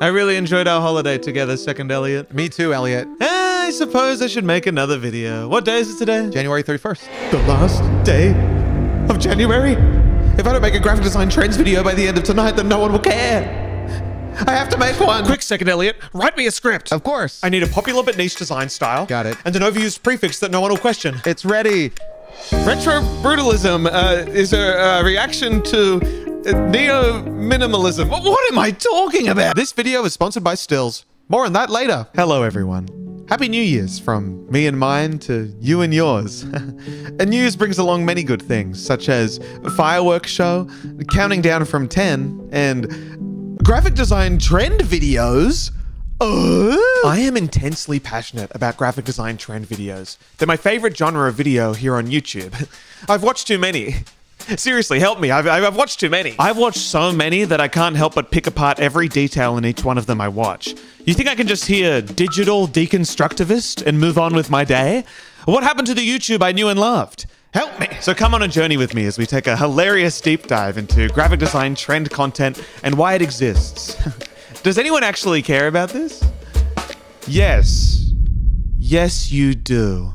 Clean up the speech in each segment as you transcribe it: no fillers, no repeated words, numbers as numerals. I really enjoyed our holiday together, Second Elliot. Me too, Elliot. I suppose I should make another video. What day is it today? January 31st. The last day of January? If I don't make a graphic design trends video by the end of tonight, then no one will care. I have to make one. Quick, Second Elliot, write me a script. Of course. I need a popular but niche design style. Got it. And an overused prefix that no one will question. It's ready. Retro brutalism is a reaction to neo-minimalism. What am I talking about? This video is sponsored by Stills. More on that later. Hello, everyone. Happy New Year's from me and mine to you and yours. A New Year's brings along many good things, such as a fireworks show, counting down from 10, and graphic design trend videos? I am intensely passionate about graphic design trend videos. They're my favorite genre of video here on YouTube. I've watched too many. Seriously, help me. I've watched too many. I've watched so many that I can't help but pick apart every detail in each one of them I watch. You think I can just hear digital deconstructivist and move on with my day? What happened to the YouTube I knew and loved? Help me! So come on a journey with me as we take a hilarious deep dive into graphic design trend content and why it exists. Does anyone actually care about this? Yes. Yes, you do.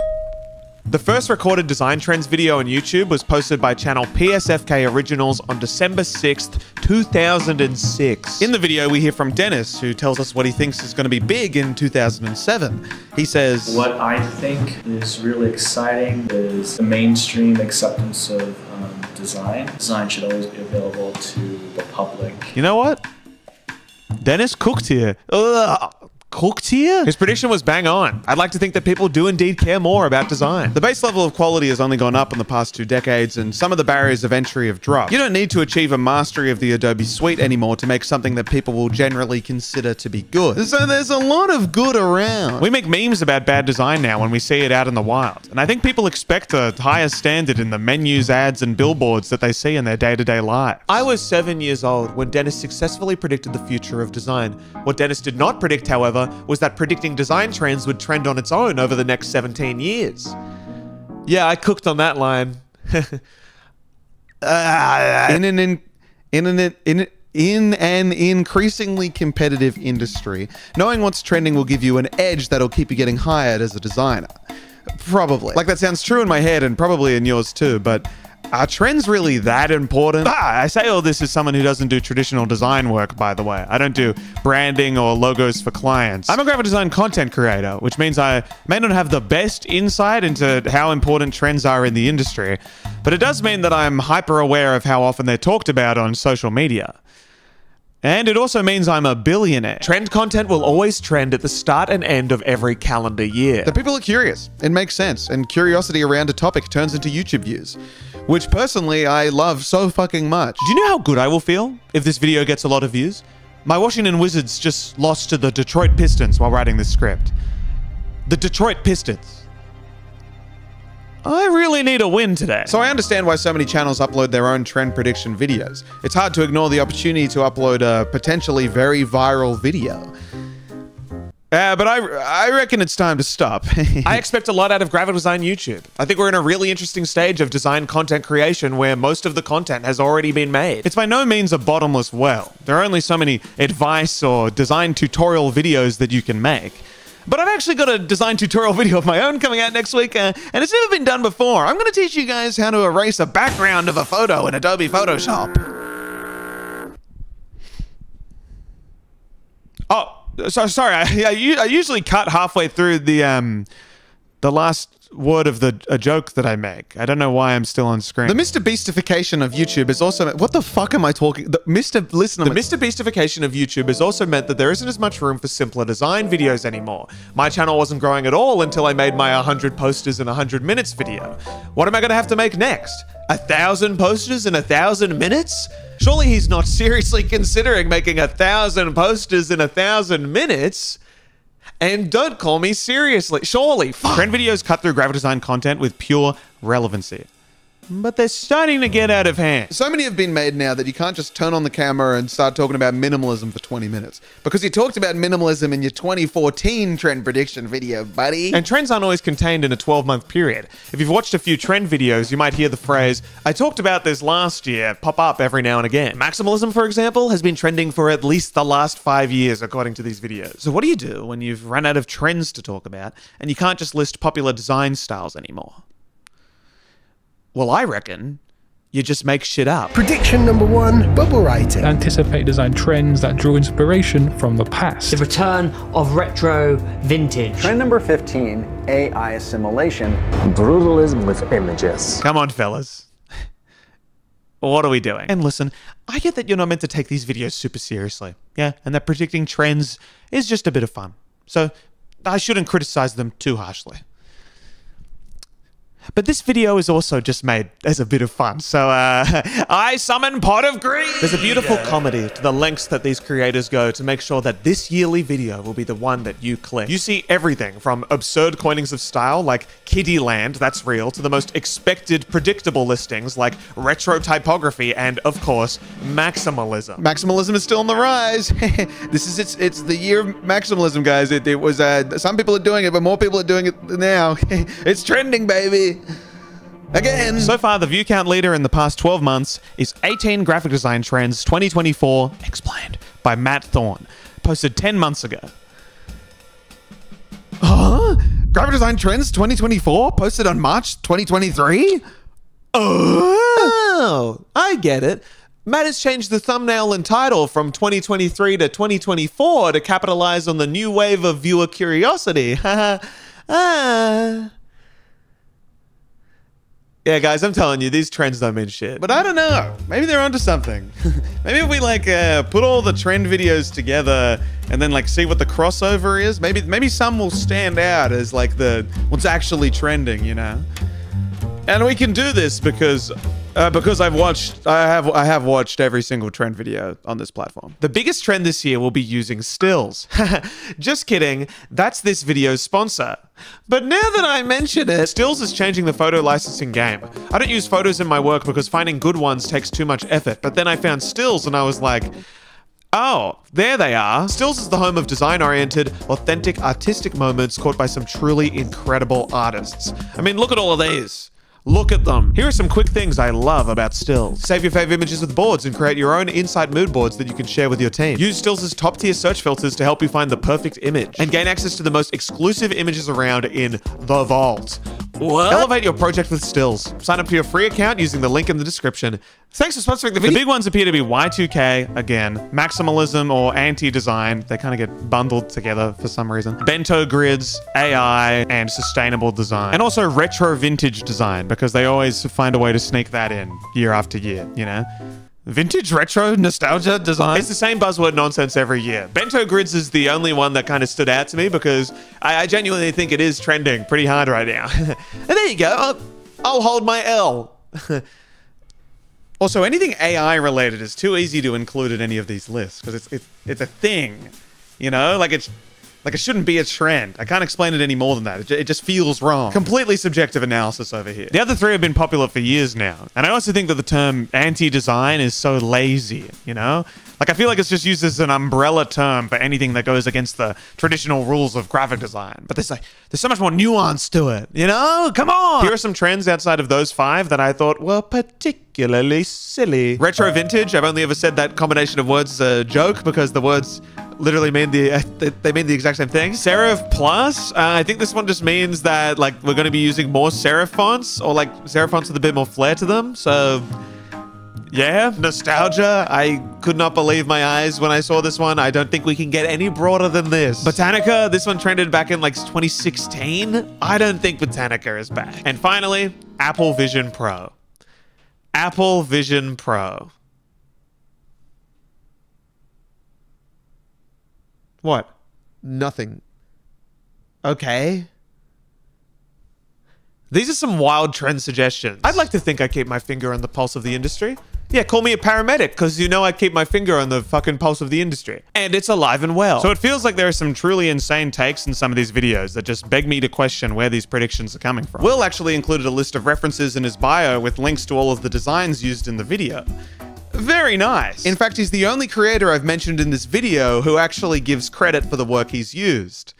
The first recorded design trends video on YouTube was posted by channel PSFK Originals on December 6th, 2006. In the video, we hear from Dennis, who tells us what he thinks is going to be big in 2007. He says, what I think is really exciting is the mainstream acceptance of design. Design should always be available to the public. You know what? Dennis cooked here. Ugh. Cooked here? His prediction was bang on. I'd like to think that people do indeed care more about design. The base level of quality has only gone up in the past 2 decades, and some of the barriers of entry have dropped. You don't need to achieve a mastery of the Adobe suite anymore to make something that people will generally consider to be good. So there's a lot of good around. We make memes about bad design now when we see it out in the wild. And I think people expect a higher standard in the menus, ads, and billboards that they see in their day-to-day life. I was 7 years old when Dennis successfully predicted the future of design. What Dennis did not predict, however, was that predicting design trends would trend on its own over the next 17 years. Yeah, I cooked on that line. In an increasingly competitive industry, knowing what's trending will give you an edge that'll keep you getting hired as a designer. Probably. Like, that sounds true in my head and probably in yours too, but are trends really that important? I say all this as someone who doesn't do traditional design work, by the way. I don't do branding or logos for clients. I'm a graphic design content creator, which means I may not have the best insight into how important trends are in the industry, but it does mean that I'm hyper aware of how often they're talked about on social media. And it also means I'm a billionaire. Trend content will always trend at the start and end of every calendar year. The people are curious. It makes sense. And curiosity around a topic turns into YouTube views, which personally I love so fucking much. Do you know how good I will feel if this video gets a lot of views? My Washington Wizards just lost to the Detroit Pistons while writing this script. The Detroit Pistons. I really need a win today. So I understand why so many channels upload their own trend prediction videos. It's hard to ignore the opportunity to upload a potentially very viral video. But I reckon it's time to stop. I expect a lot out of graphic design YouTube. I think we're in a really interesting stage of design content creation where most of the content has already been made. It's by no means a bottomless well. There are only so many advice or design tutorial videos that you can make. But I've actually got a design tutorial video of my own coming out next week, and it's never been done before. I'm going to teach you guys how to erase a background of a photo in Adobe Photoshop. Oh, so, sorry. I usually cut halfway through the last word of a joke that I make. I don't know why I'm still on screen. The Mr. Beastification of YouTube is also... What the fuck am I talking... Listen, the Mr. Beastification of YouTube has also meant that there isn't as much room for simpler design videos anymore. My channel wasn't growing at all until I made my 100 posters in 100 minutes video. What am I going to have to make next? 1,000 posters in 1,000 minutes? Surely he's not seriously considering making 1,000 posters in 1,000 minutes? And don't call me seriously. Surely. Trend videos cut through graphic design content with pure relevancy. But they're starting to get out of hand. So many have been made now that you can't just turn on the camera and start talking about minimalism for 20 minutes. Because you talked about minimalism in your 2014 trend prediction video, buddy. And trends aren't always contained in a 12-month period. If you've watched a few trend videos, you might hear the phrase, I talked about this last year, pop up every now and again. Maximalism, for example, has been trending for at least the last 5 years, according to these videos. So what do you do when you've run out of trends to talk about and you can't just list popular design styles anymore? Well, I reckon you just make shit up. Prediction number one, bubble writing. Anticipate design trends that draw inspiration from the past. The return of retro vintage. Trend number 15, AI assimilation. Brutalism with images. Come on, fellas. What are we doing? And listen, I get that you're not meant to take these videos super seriously. Yeah, and that predicting trends is just a bit of fun. So I shouldn't criticize them too harshly. But this video is also just made as a bit of fun, so I summon Pot of Greed! There's a beautiful comedy to the lengths that these creators go to make sure that this yearly video will be the one that you click. You see everything from absurd coinings of style, like Kiddyland, that's real, to the most expected predictable listings, like retro typography and, of course, maximalism. Maximalism is still on the rise! This is it's the year of maximalism, guys. It was, some people are doing it, but more people are doing it now. It's trending, baby! Again. So far, the view count leader in the past 12 months is 18 graphic design trends 2024 explained by Matt Thorne, posted 10 months ago. Huh? Graphic design trends 2024 posted on March 2023? Oh, I get it. Matt has changed the thumbnail and title from 2023 to 2024 to capitalize on the new wave of viewer curiosity. Haha. Yeah, guys, I'm telling you, these trends don't mean shit. But I don't know. Maybe they're onto something. Maybe if we, like, put all the trend videos together and then, like, see what the crossover is, maybe some will stand out as, like, what's actually trending, you know? And we can do this because I have watched every single trend video on this platform. The biggest trend this year will be using stills. Just kidding, that's this video's sponsor. But now that I mention it, Stills is changing the photo licensing game. I don't use photos in my work because finding good ones takes too much effort, but then I found Stills and I was like, oh, there they are. Stills is the home of design-oriented, authentic, artistic moments caught by some truly incredible artists. I mean, look at all of these. Look at them. Here are some quick things I love about Stills. Save your favorite images with boards and create your own insight mood boards that you can share with your team. Use Stills' top-tier search filters to help you find the perfect image and gain access to the most exclusive images around in the vault. What? Elevate your project with Stills. Sign up for your free account using the link in the description. Thanks for sponsoring the video. The big ones appear to be Y2K, again, maximalism or anti-design. They kind of get bundled together for some reason. Bento grids, AI, and sustainable design. And also retro vintage design, because they always find a way to sneak that in year after year, you know? Vintage, retro, nostalgia, design. It's the same buzzword nonsense every year. Bento grids is the only one that kind of stood out to me because I genuinely think it is trending pretty hard right now. And there you go. I'll hold my L. Also, anything AI related is too easy to include in any of these lists because it's a thing, you know? Like it shouldn't be a trend. I can't explain it any more than that. It just feels wrong. Completely subjective analysis over here. The other three have been popular for years now. And I also think that the term anti-design is so lazy, you know? Like, I feel like it's just used as an umbrella term for anything that goes against the traditional rules of graphic design. But there's so much more nuance to it, you know? Come on! Here are some trends outside of those five that I thought were particularly silly. Retro vintage, I've only ever said that combination of words is a joke because the words literally mean they mean the exact same thing. Serif plus, I think this one just means that, like, we're going to be using more serif fonts, or like serif fonts with a bit more flair to them. So yeah, nostalgia. I could not believe my eyes when I saw this one. I don't think we can get any broader than this. Botanica, this one trended back in like 2016. I don't think Botanica is back. And finally, Apple Vision Pro. Apple Vision Pro. What? Nothing. Okay. These are some wild trend suggestions. I'd like to think I keep my finger on the pulse of the industry. Yeah, call me a paramedic, because you know I keep my finger on the fucking pulse of the industry. And it's alive and well. So it feels like there are some truly insane takes in some of these videos that just beg me to question where these predictions are coming from. Will actually included a list of references in his bio with links to all of the designs used in the video. Very nice. In fact, he's the only creator I've mentioned in this video who actually gives credit for the work he's used.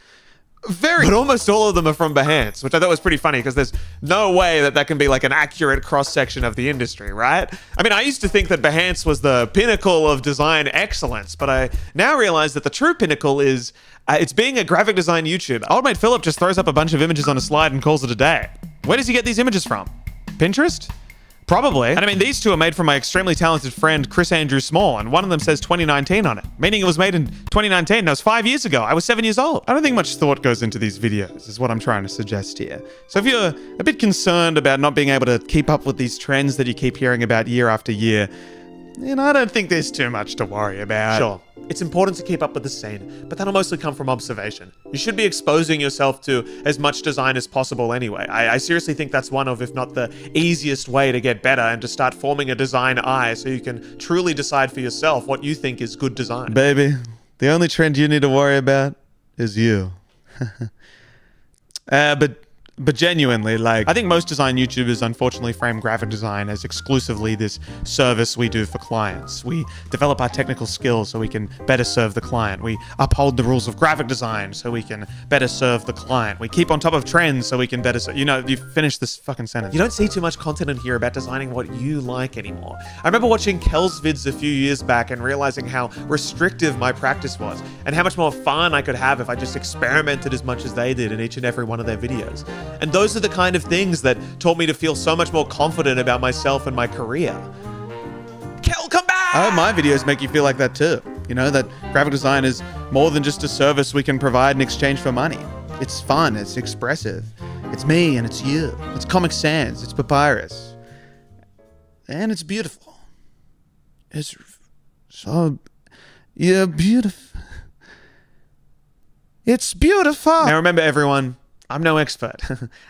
But almost all of them are from Behance, which I thought was pretty funny because there's no way that that can be like an accurate cross-section of the industry, right? I mean, I used to think that Behance was the pinnacle of design excellence, but I now realize that the true pinnacle is, it's being a graphic design YouTuber. Old mate Philip just throws up a bunch of images on a slide and calls it a day. Where does he get these images from? Pinterest? Probably. And I mean, these two are made from my extremely talented friend, Chris Andrew Small, and one of them says 2019 on it, meaning it was made in 2019, and that was 5 years ago. I was 7 years old. I don't think much thought goes into these videos, is what I'm trying to suggest here. So if you're a bit concerned about not being able to keep up with these trends that you keep hearing about year after year, then I don't think there's too much to worry about. Sure, it's important to keep up with the scene, but that'll mostly come from observation. You should be exposing yourself to as much design as possible anyway. I seriously think that's one of, if not the easiest way to get better and to start forming a design eye so you can truly decide for yourself what you think is good design. Baby, the only trend you need to worry about is you. But genuinely, like, I think most design YouTubers unfortunately frame graphic design as exclusively this service we do for clients. We develop our technical skills so we can better serve the client. We uphold the rules of graphic design so we can better serve the client. We keep on top of trends so we can better serve... You know, you finish this fucking sentence. You don't see too much content in here about designing what you like anymore. I remember watching Kel's vids a few years back and realizing how restrictive my practice was and how much more fun I could have if I just experimented as much as they did in each and every one of their videos. And those are the kind of things that taught me to feel so much more confident about myself and my career. Kel, come back! I hope my videos make you feel like that too. You know, that graphic design is more than just a service we can provide in exchange for money. It's fun, it's expressive. It's me and it's you. It's Comic Sans, it's Papyrus. And it's beautiful. It's so... yeah, beautiful. It's beautiful! Now remember everyone, I'm no expert,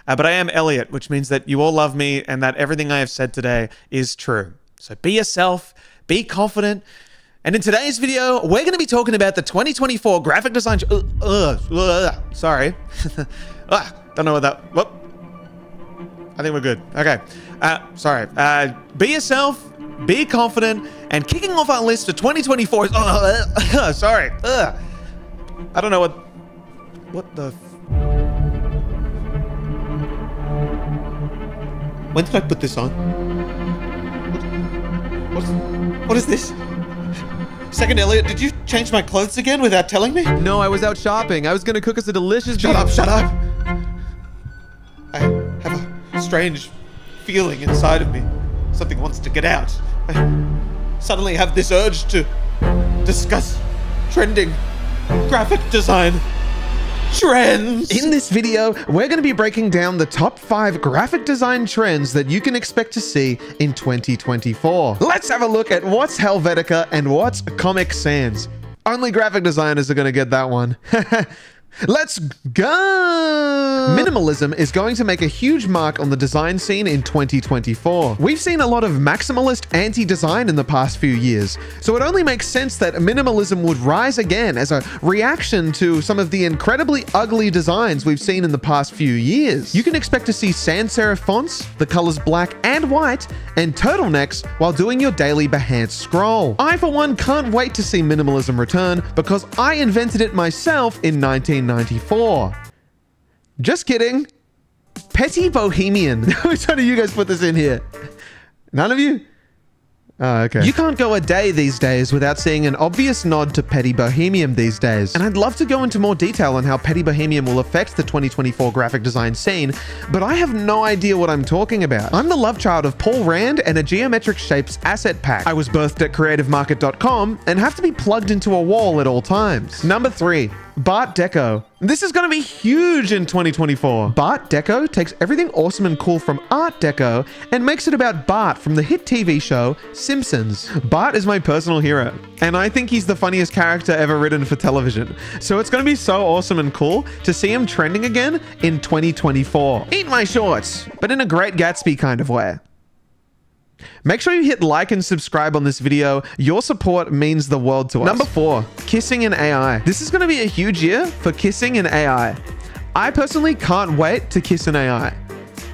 but I am Elliot, which means that you all love me and that everything I have said today is true. So be yourself, be confident. And in today's video, we're going to be talking about the 2024 graphic design... sorry. Don't know what that... Whoop. I think we're good. Okay. Sorry. Be yourself, be confident, and kicking off our list for 2024 is... sorry. I don't know what... What the... When did I put this on? What is this? Second Elliot, did you change my clothes again without telling me? No, I was out shopping. I was gonna cook us a delicious- Shut up! I have a strange feeling inside of me. Something wants to get out. I suddenly have this urge to discuss trending graphic design. Trends. In this video, we're going to be breaking down the top 5 graphic design trends that you can expect to see in 2024. Let's have a look at what's Helvetica and what's Comic Sans. Only graphic designers are going to get that one. Let's go! Minimalism is going to make a huge mark on the design scene in 2024. We've seen a lot of maximalist anti-design in the past few years, so it only makes sense that minimalism would rise again as a reaction to some of the incredibly ugly designs we've seen in the past few years. You can expect to see sans serif fonts, the colors black and white, and turtlenecks while doing your daily Behance scroll. I, for one, can't wait to see minimalism return because I invented it myself in 1994. Just kidding. Petty Bohemian. Which one of you guys put this in here? None of you? Oh, okay. You can't go a day these days without seeing an obvious nod to Petty Bohemian these days. And I'd love to go into more detail on how Petty Bohemian will affect the 2024 graphic design scene, but I have no idea what I'm talking about. I'm the love child of Paul Rand and a Geometric Shapes asset pack. I was birthed at creativemarket.com and have to be plugged into a wall at all times. Number 3, Bart Deco. This is going to be huge in 2024. Bart Deco takes everything awesome and cool from Art Deco and makes it about Bart from the hit TV show Simpsons. Bart is my personal hero, and I think he's the funniest character ever written for television. So it's going to be so awesome and cool to see him trending again in 2024. Eat my shorts, but in a Great Gatsby kind of way. Make sure you hit like and subscribe on this video. Your support means the world to us. Number 4, kissing and AI. This is going to be a huge year for kissing and AI. I personally can't wait to kiss an AI.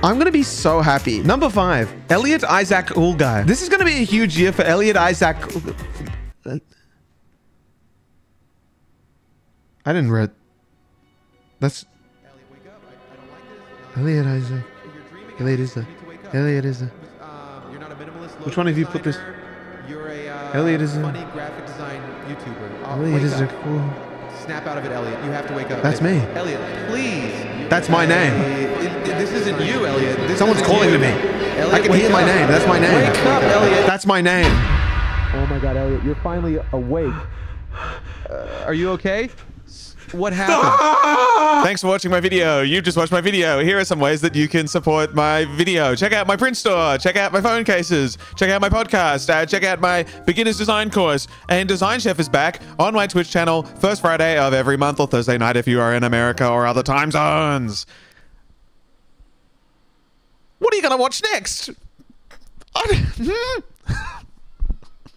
I'm going to be so happy. Number 5, Elliot Isaac Ulgai. This is going to be a huge year for Elliot Isaac. I didn't read. That's Elliot Isaac. Elliot Isaac. Elliot Isaac. Which one have you put this? You're a Elliot is funny graphic design YouTuber. Elliot is a cool. Snap out of it, Elliot. You have to wake up. That's me. Elliot, please. That's my name. This isn't you, Elliot. This Someone's calling you. To me. Elliot, I can hear my name. That's my name. Wake up, Elliot. That's my name. Oh my God, Elliot, you're finally awake. Are you okay? What happened? Ah! Thanks for watching my video. You just watched my video. Here are some ways that you can support my video. Check out my print store. Check out my phone cases. Check out my podcast. Check out my beginner's design course. And Design Chef is back on my Twitch channel first Friday of every month or Thursday night if you are in America or other time zones. What are you going to watch next?